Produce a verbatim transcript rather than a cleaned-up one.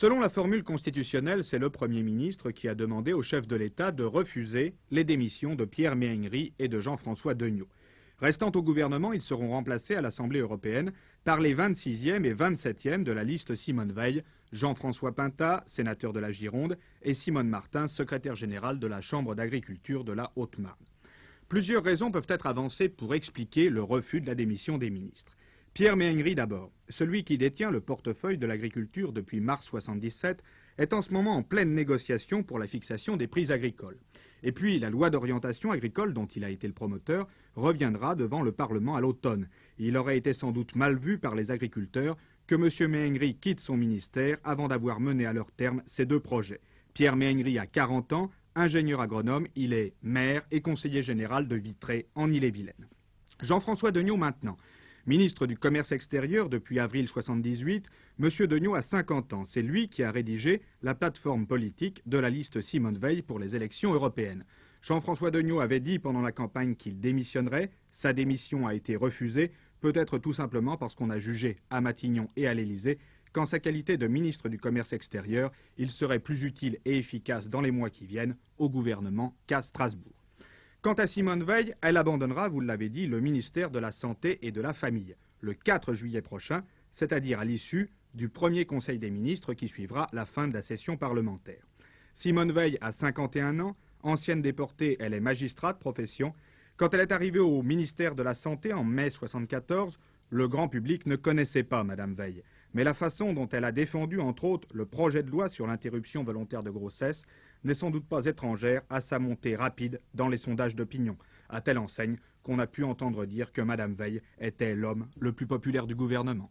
Selon la formule constitutionnelle, c'est le Premier ministre qui a demandé au chef de l'État de refuser les démissions de Pierre Méhaignerie et de Jean-François Deniau. Restant au gouvernement, ils seront remplacés à l'Assemblée européenne par les vingt-sixième et vingt-septième de la liste Simone Veil, Jean-François Pinta, sénateur de la Gironde, et Simone Martin, secrétaire générale de la Chambre d'agriculture de la Haute-Marne. Plusieurs raisons peuvent être avancées pour expliquer le refus de la démission des ministres. Pierre Méhaignerie d'abord, celui qui détient le portefeuille de l'agriculture depuis mars soixante-dix-sept, est en ce moment en pleine négociation pour la fixation des prix agricoles. Et puis la loi d'orientation agricole dont il a été le promoteur reviendra devant le Parlement à l'automne. Il aurait été sans doute mal vu par les agriculteurs que M. Méhaignerie quitte son ministère avant d'avoir mené à leur terme ces deux projets. Pierre Méhaignerie a quarante ans, ingénieur agronome, il est maire et conseiller général de Vitré en Ille-et-Vilaine. Jean-François Deniau maintenant. Ministre du Commerce extérieur depuis avril soixante-dix-huit, M. Deniau a cinquante ans. C'est lui qui a rédigé la plateforme politique de la liste Simone Veil pour les élections européennes. Jean-François Deniau avait dit pendant la campagne qu'il démissionnerait. Sa démission a été refusée, peut-être tout simplement parce qu'on a jugé à Matignon et à l'Elysée qu'en sa qualité de ministre du Commerce extérieur, il serait plus utile et efficace dans les mois qui viennent au gouvernement qu'à Strasbourg. Quant à Simone Veil, elle abandonnera, vous l'avez dit, le ministère de la Santé et de la Famille le quatre juillet prochain, c'est-à-dire à, à l'issue du premier Conseil des ministres qui suivra la fin de la session parlementaire. Simone Veil a cinquante et un ans, ancienne déportée, elle est magistrat de profession. Quand elle est arrivée au ministère de la Santé en mai soixante-quatorze, le grand public ne connaissait pas Madame Veil. Mais la façon dont elle a défendu, entre autres, le projet de loi sur l'interruption volontaire de grossesse n'est sans doute pas étrangère à sa montée rapide dans les sondages d'opinion, à telle enseigne qu'on a pu entendre dire que Madame Veil était l'homme le plus populaire du gouvernement.